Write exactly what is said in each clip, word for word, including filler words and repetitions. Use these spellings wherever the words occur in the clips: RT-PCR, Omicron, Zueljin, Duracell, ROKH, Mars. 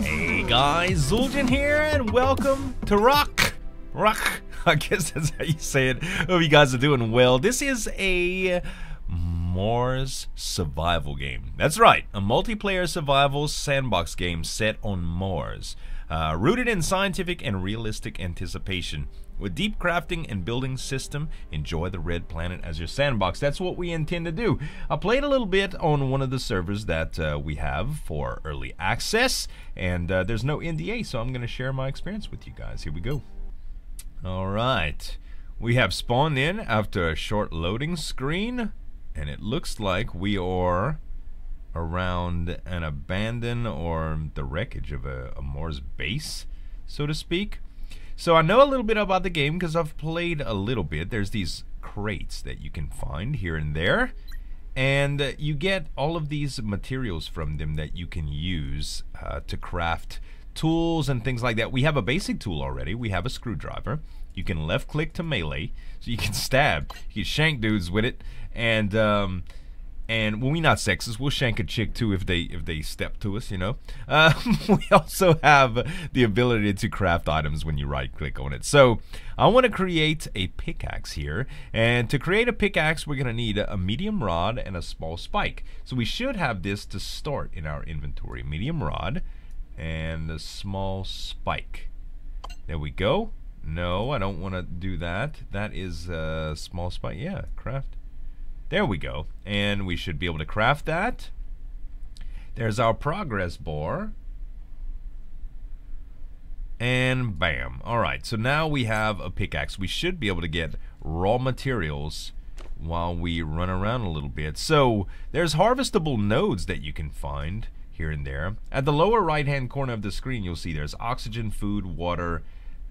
Hey guys, Zueljin here, and welcome to ROKH. ROKH, I guess that's how you say it. Hope you guys are doing well. This is a Mars survival game. That's right, a multiplayer survival sandbox game set on Mars, uh, rooted in scientific and realistic anticipation. With deep crafting and building system, enjoy the red planet as your sandbox. That's what we intend to do. I played a little bit on one of the servers that uh, we have for early access, and uh, there's no N D A, so I'm going to share my experience with you guys. Here we go. All right. We have spawned in after a short loading screen, and it looks like we are around an abandon or the wreckage of a, a Mars base, so to speak. So I know a little bit about the game because I've played a little bit. There's these crates that you can find here and there, and you get all of these materials from them that you can use uh, to craft tools and things like that. We have a basic tool already. We have a screwdriver. You can left click to melee, so you can stab, you can shank dudes with it, and um, and when we're not sexist, we'll shank a chick too if they if they step to us, you know. Uh, we also have the ability to craft items when you right click on it. So I want to create a pickaxe here, and to create a pickaxe we're gonna need a medium rod and a small spike. So we should have this to start in our inventory: medium rod and a small spike. There we go. No, I don't want to do that. That is a uh, small spike. Yeah, craft. There we go, and we should be able to craft that. There's our progress bar, and bam. Alright, so now we have a pickaxe. We should be able to get raw materials while we run around a little bit. So there's harvestable nodes that you can find here and there. At the lower right hand corner of the screen you'll see there's oxygen, food, water,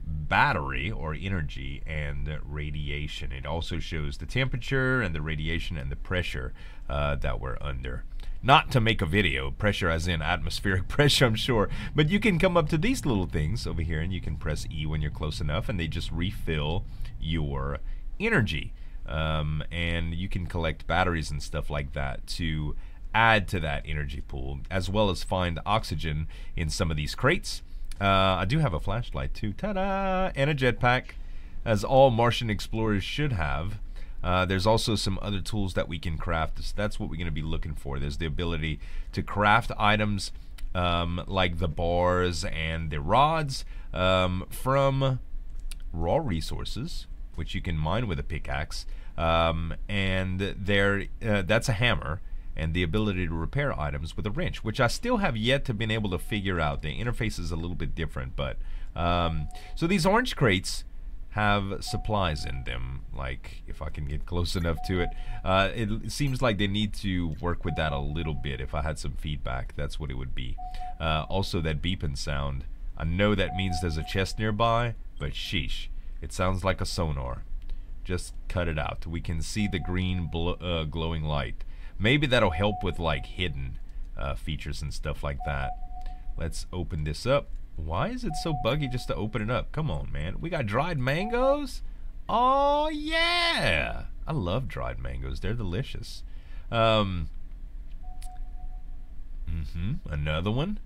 battery or energy, and radiation. It also shows the temperature and the radiation and the pressure uh, that we're under. Not to make a video, pressure as in atmospheric pressure, I'm sure, but you can come up to these little things over here and you can press E when you're close enough and they just refill your energy, um, and you can collect batteries and stuff like that to add to that energy pool, as well as find oxygen in some of these crates. Uh, I do have a flashlight too, ta-da, and a jetpack, as all Martian explorers should have. Uh, there's also some other tools that we can craft. That's what we're going to be looking for. There's the ability to craft items um, like the bars and the rods um, from raw resources, which you can mine with a pickaxe, um, and there, uh, that's a hammer, and the ability to repair items with a wrench, which I still have yet to been able to figure out. The interface is a little bit different, but um, so these orange crates have supplies in them. Like, if I can get close enough to it, uh, it seems like they need to work with that a little bit. If I had some feedback, that's what it would be. Uh, also, that beeping sound, I know that means there's a chest nearby, but sheesh, it sounds like a sonar. Just cut it out. We can see the green bl uh, glowing light. Maybe that'll help with like hidden uh, features and stuff like that. Let's open this up. Why is it so buggy just to open it up? Come on, man. We got dried mangoes. Oh yeah, I love dried mangoes. They're delicious. Um, mm-hmm. Another one.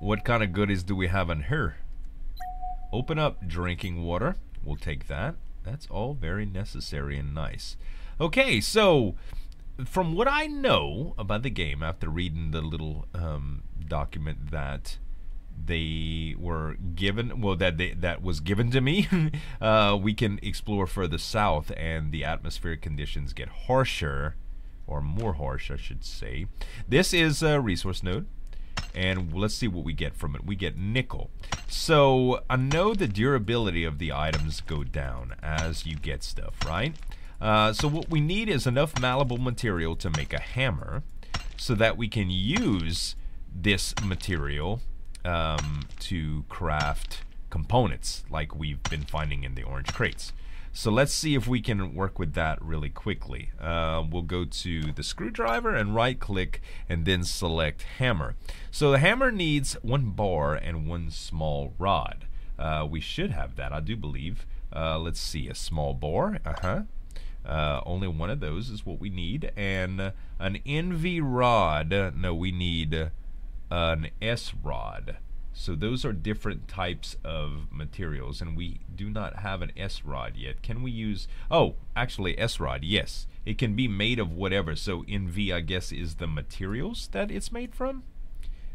What kind of goodies do we have in here? Open up drinking water. We'll take that. That's all very necessary and nice. Okay, so from what I know about the game after reading the little um, document that they were given, well, that they, that was given to me, uh, we can explore further south and the atmospheric conditions get harsher, or more harsh I should say. This is a resource node, and let's see what we get from it. We get nickel. So I know the durability of the items go down as you get stuff, right? Uh, so what we need is enough malleable material to make a hammer, so that we can use this material um, to craft components like we've been finding in the orange crates. So let's see if we can work with that really quickly. Uh, we'll go to the screwdriver and right click and then select hammer. So the hammer needs one bar and one small rod. Uh, we should have that, I do believe. Uh, let's see, a small bar, uh-huh. Uh, only one of those is what we need, and an N V rod. No, we need an S rod. So those are different types of materials, and we do not have an S-rod yet. Can we use, oh, actually S-rod, yes. It can be made of whatever, so N V, I guess, is the materials that it's made from?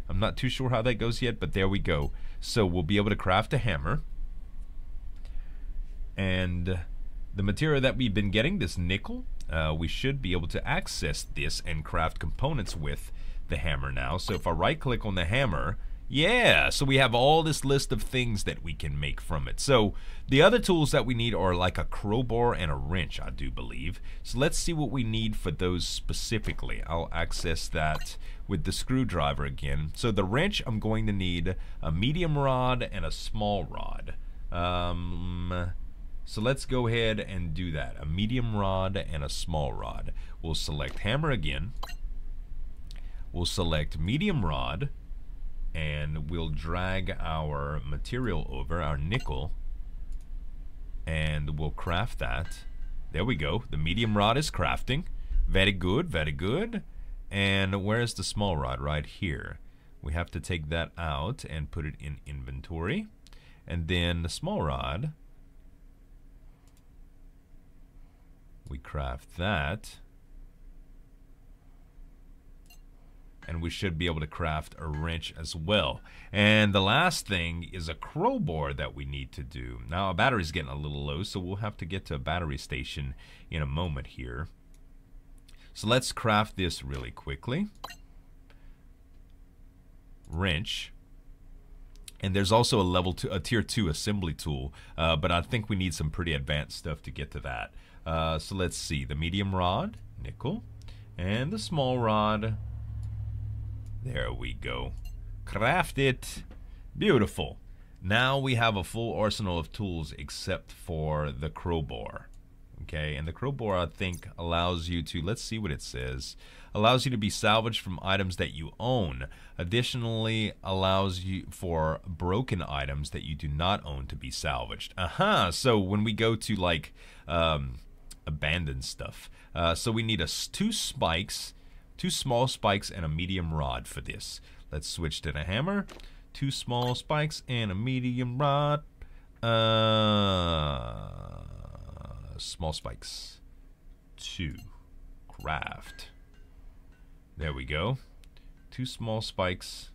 I'm not too sure how that goes yet, but there we go. So we'll be able to craft a hammer. And the material that we've been getting, this nickel, uh, we should be able to access this and craft components with the hammer now. So if I right-click on the hammer, yeah, so we have all this list of things that we can make from it. So the other tools that we need are like a crowbar and a wrench, I do believe. So let's see what we need for those specifically. I'll access that with the screwdriver again. So the wrench, I'm going to need a medium rod and a small rod. Um, so let's go ahead and do that. A medium rod and a small rod. We'll select hammer again. We'll select medium rod. And we'll drag our material over, our nickel, and we'll craft that. There we go. The medium rod is crafting. Very good, very good. And where is the small rod? Right here. We have to take that out and put it in inventory. And then the small rod, we craft that. And we should be able to craft a wrench as well. And the last thing is a crowbar that we need to do. Now our battery's getting a little low, so we'll have to get to a battery station in a moment here. So let's craft this really quickly. Wrench. And there's also a level two, a tier two assembly tool, uh, but I think we need some pretty advanced stuff to get to that. Uh, so let's see, the medium rod, nickel, and the small rod. There we go. Craft it. Beautiful. Now we have a full arsenal of tools except for the crowbar. Okay, and the crowbar, I think, allows you to, let's see what it says, allows you to be salvaged from items that you own. Additionally, allows you for broken items that you do not own to be salvaged. Aha, uh-huh. So when we go to, like, um, abandon stuff, uh, so we need a, two spikes, two small spikes and a medium rod for this. Let's switch to the hammer. Two small spikes and a medium rod. Uh, small spikes. Two. Craft. There we go. Two small spikes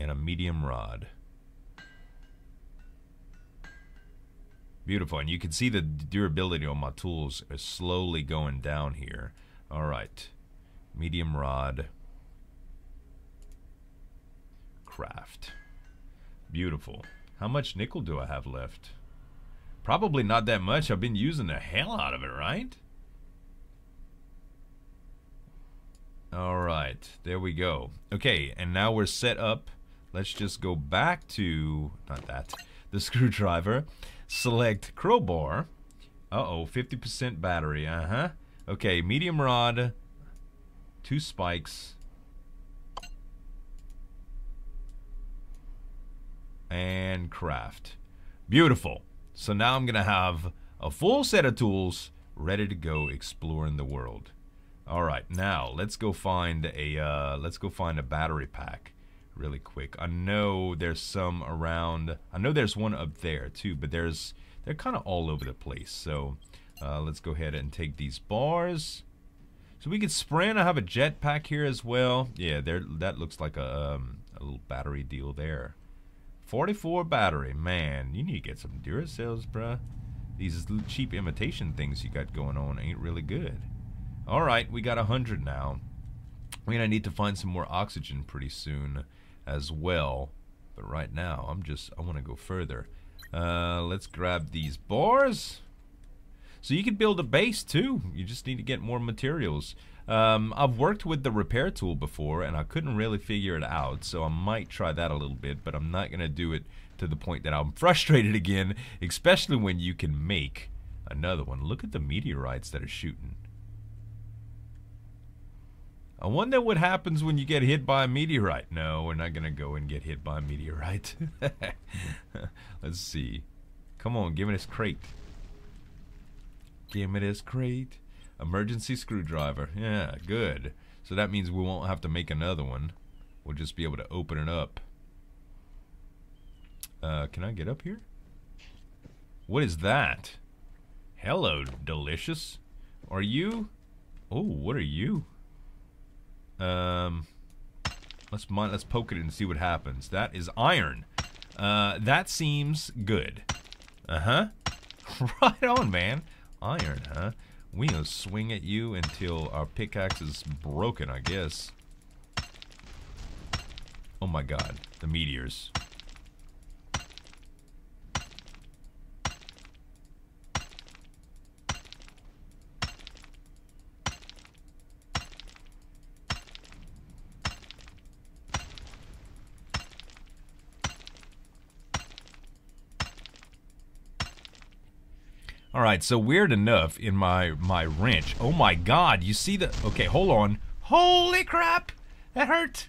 and a medium rod. Beautiful. And you can see the durability on my tools is slowly going down here. All right. Medium rod. Craft. Beautiful. How much nickel do I have left? Probably not that much. I've been using the hell out of it, right? Alright. There we go. Okay, and now we're set up. Let's just go back to, not that, the screwdriver. Select crowbar. Uh-oh, fifty percent battery. Uh-huh. Okay, medium rod. Two spikes and craft. Beautiful. So now I'm gonna have a full set of tools ready to go exploring the world. All right, now let's go find a uh, let's go find a battery pack really quick. I know there's some around. I know there's one up there too, but there's they're kind of all over the place. So uh, let's go ahead and take these bars. So we can sprint. I have a jetpack here as well. Yeah, there. That looks like a, um, a little battery deal there. forty-four battery. Man, you need to get some Duracells, bruh. These cheap imitation things you got going on ain't really good. All right, we got one hundred now. We're going to need to find some more oxygen pretty soon as well. But right now, I'm just, I want to go further. Uh, let's grab these bars. So you can build a base too. You just need to get more materials. Um, I've worked with the repair tool before and I couldn't really figure it out. So I might try that a little bit, but I'm not going to do it to the point that I'm frustrated again. Especially when you can make another one. Look at the meteorites that are shooting. I wonder what happens when you get hit by a meteorite. No, we're not going to go and get hit by a meteorite. Let's see. Come on, give me this crate. Give me this crate. Emergency screwdriver. Yeah, good. So that means we won't have to make another one. We'll just be able to open it up. Uh, can I get up here? What is that? Hello, delicious. Are you? Oh, what are you? Um, let's mine, let's poke it and see what happens. That is iron. Uh, that seems good. Uh-huh. Right on, man. Iron, huh? We gonna swing at you until our pickaxe is broken, I guess. Oh my god, the meteors. Alright, so weird enough in my, my wrench. Oh my god, you see the... Okay, hold on. Holy crap! That hurt!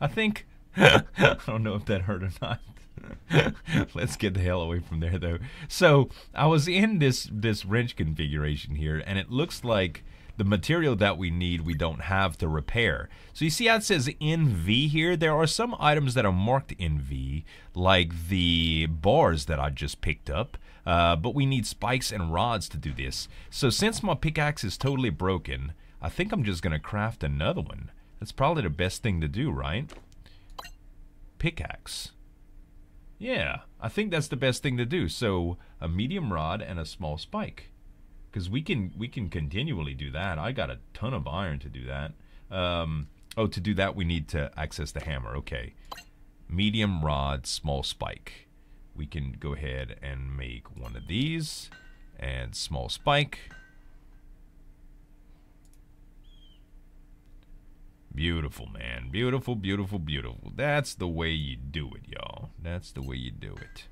I think... I don't know if that hurt or not. Let's get the hell away from there, though. So, I was in this, this wrench configuration here, and it looks like the material that we need we don't have to repair. So you see how it says N V here? There are some items that are marked N V, like the bars that I just picked up. Uh, but we need spikes and rods to do this. So since my pickaxe is totally broken, I think I'm just gonna craft another one. That's probably the best thing to do, right? Pickaxe. Yeah, I think that's the best thing to do. So a medium rod and a small spike, because we can we can continually do that. I got a ton of iron to do that. Um, oh, to do that we need to access the hammer. Okay, medium rod, small spike. We can go ahead and make one of these and small spike. Beautiful, man. Beautiful, beautiful, beautiful. That's the way you do it, y'all. That's the way you do it.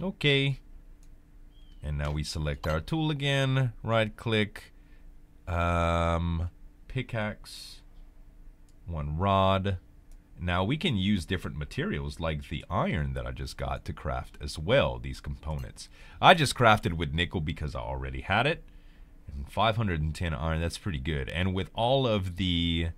Okay. And now we select our tool again. Right click. Um... Pickaxe, one rod. Now we can use different materials like the iron that I just got to craft as well these components. I just crafted with nickel because I already had it, and five hundred ten iron, that's pretty good. And with all of the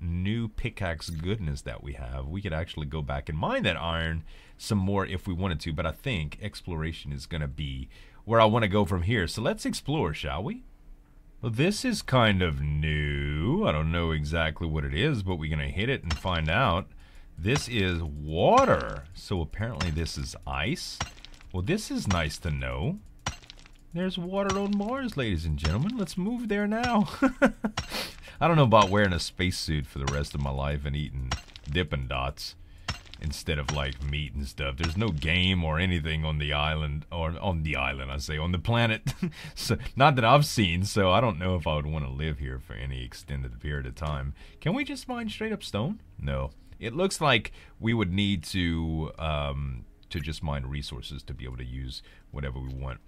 new pickaxe goodness that we have, we could actually go back and mine that iron some more if we wanted to, but I think exploration is gonna be where I want to go from here. So let's explore, shall we? Well, this is kind of new. I don't know exactly what it is, but we're gonna hit it and find out. This is water. So apparently this is ice. Well, this is nice to know. There's water on Mars, ladies and gentlemen. Let's move there now. I don't know about wearing a spacesuit for the rest of my life and eating Dippin' Dots instead of like meat and stuff. There's no game or anything on the island, or on the island, I say, on the planet. So, not that I've seen, so I don't know if I would want to live here for any extended period of time. Can we just mine straight up stone? No. It looks like we would need to, um, to just mine resources to be able to use whatever we want.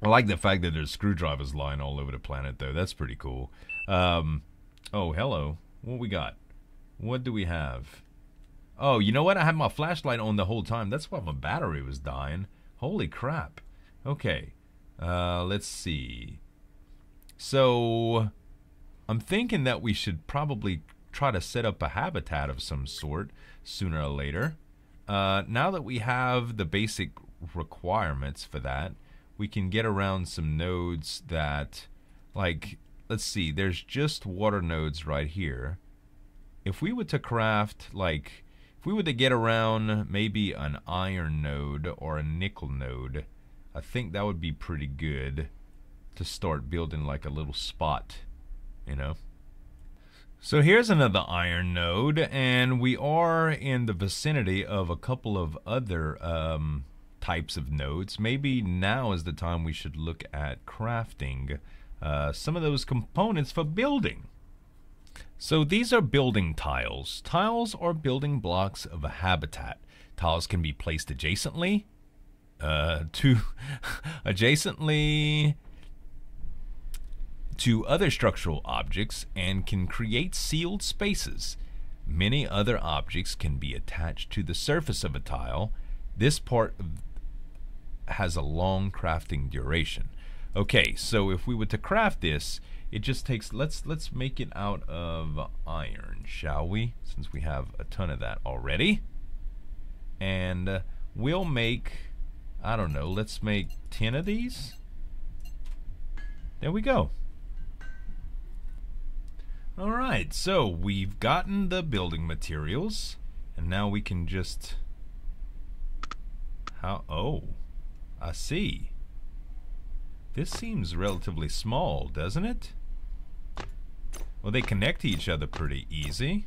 I like the fact that there's screwdrivers lying all over the planet, though. That's pretty cool. Um, oh, hello. What we got? What do we have? Oh, you know what? I had my flashlight on the whole time. That's why my battery was dying. Holy crap. Okay. Uh, let's see. So, I'm thinking that we should probably try to set up a habitat of some sort sooner or later. Uh, now that we have the basic requirements for that, we can get around some nodes that, like, let's see. There's just water nodes right here. If we were to craft, like... If we were to get around maybe an iron node or a nickel node, I think that would be pretty good to start building like a little spot, you know. So here's another iron node, and we are in the vicinity of a couple of other um, types of nodes. Maybe now is the time we should look at crafting uh, some of those components for building. So these are building tiles. Tiles are building blocks of a habitat. Tiles can be placed adjacently, uh, to adjacently to other structural objects and can create sealed spaces. Many other objects can be attached to the surface of a tile. This part has a long crafting duration. Okay, so if we were to craft this, it just takes, let's let's make it out of iron, shall we? Since we have a ton of that already. And uh, we'll make, I don't know, let's make ten of these. There we go. All right, so we've gotten the building materials, and now we can just, how, oh, I see. This seems relatively small, doesn't it? Well, they connect to each other pretty easy.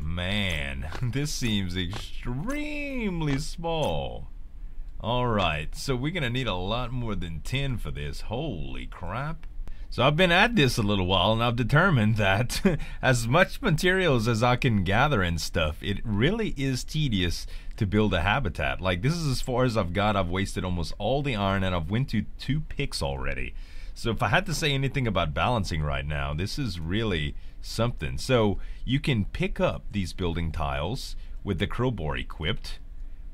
Man, this seems extremely small. All right, so we're gonna need a lot more than ten for this, holy crap. So I've been at this a little while, and I've determined that as much materials as I can gather and stuff, it really is tedious to build a habitat. Like, this is as far as I've got. I've wasted almost all the iron, and I've went to two picks already. So if I had to say anything about balancing right now, this is really something. So you can pick up these building tiles with the crowbar equipped,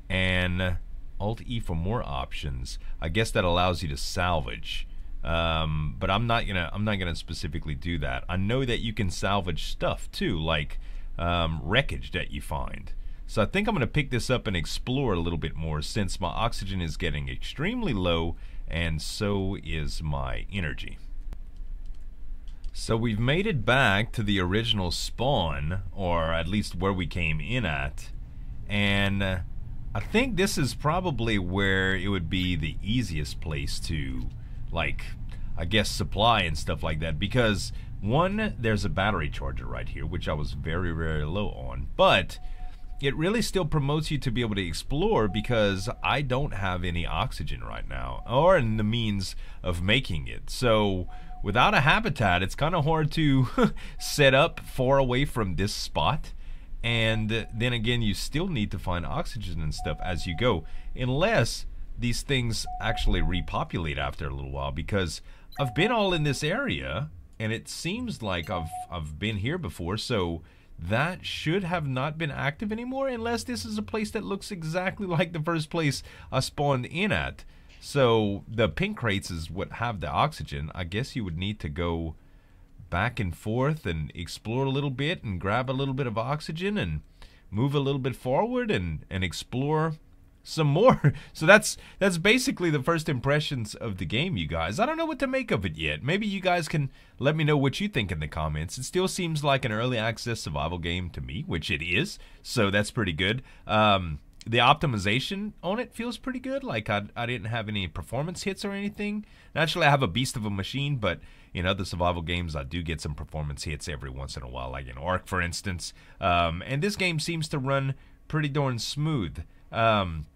and Alt E for more options. I guess that allows you to salvage. Um, but I'm not gonna I'm not gonna specifically do that. I know that you can salvage stuff too, like um, wreckage that you find. So I think I'm gonna pick this up and explore a little bit more, since my oxygen is getting extremely low, and so is my energy. So we've made it back to the original spawn, or at least where we came in at, and uh, I think this is probably where it would be the easiest place to, like, I guess supply and stuff like that, because one, there's a battery charger right here, which I was very very low on, but it really still promotes you to be able to explore, because I don't have any oxygen right now, or in the means of making it. So without a habitat, it's kind of hard to set up far away from this spot. And then again, you still need to find oxygen and stuff as you go, unless these things actually repopulate after a little while, because I've been all in this area, and it seems like I've I've been here before, so that should have not been active anymore, unless this is a place that looks exactly like the first place I spawned in at. So the pink crates is what have the oxygen. I guess you would need to go back and forth and explore a little bit and grab a little bit of oxygen and move a little bit forward and and explore some more. So that's that's basically the first impressions of the game, you guys. I don't know what to make of it yet. Maybe you guys can let me know what you think in the comments. It still seems like an early access survival game to me, which it is, so that's pretty good. Um, the optimization on it feels pretty good. Like, I, I didn't have any performance hits or anything. Naturally, I have a beast of a machine, but in other survival games, I do get some performance hits every once in a while, like in ARK, for instance. Um, and this game seems to run pretty darn smooth. Um,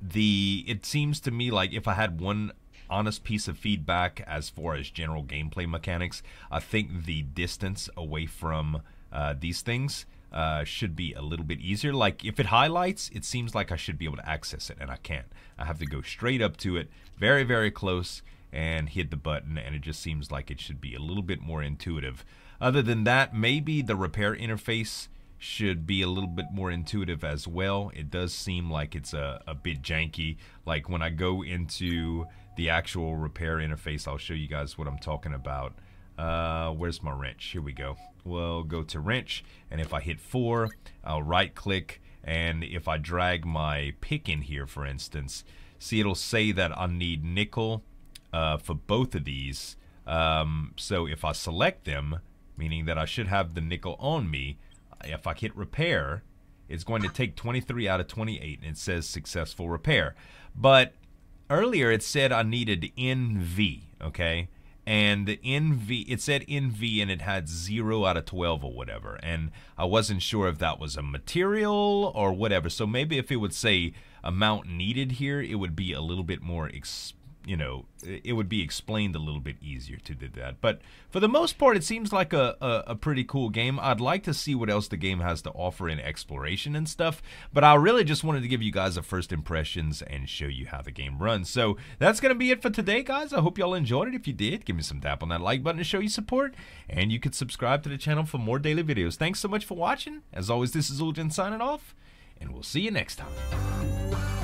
The it seems to me like if I had one honest piece of feedback as far as general gameplay mechanics, I think the distance away from uh, these things uh, should be a little bit easier. Like, if it highlights, it seems like I should be able to access it, and I can't. I have to go straight up to it, very very close, and hit the button, and it just seems like it should be a little bit more intuitive. Other than that, maybe the repair interface should be a little bit more intuitive as well. It does seem like it's a, a bit janky. Like, when I go into the actual repair interface, I'll show you guys what I'm talking about. Uh, where's my wrench? Here we go. We'll go to wrench, and if I hit four, I'll right click, and if I drag my pick in here, for instance, see, it'll say that I need nickel uh, for both of these. Um, so if I select them, meaning that I should have the nickel on me, if I hit repair, it's going to take twenty-three out of twenty-eight, and it says successful repair. But earlier it said I needed N V, okay? And the N V, it said N V, and it had zero out of twelve or whatever. And I wasn't sure if that was a material or whatever. So maybe if it would say amount needed here, it would be a little bit more expensive. You know, it would be explained a little bit easier to do that. But for the most part, it seems like a, a, a pretty cool game. I'd like to see what else the game has to offer in exploration and stuff, but I really just wanted to give you guys a first impressions and show you how the game runs. So that's going to be it for today, guys. I hope y'all enjoyed it. If you did, give me some tap on that like button to show you support, and you could subscribe to the channel for more daily videos. Thanks so much for watching. As always, this is Zueljin signing off, and we'll see you next time.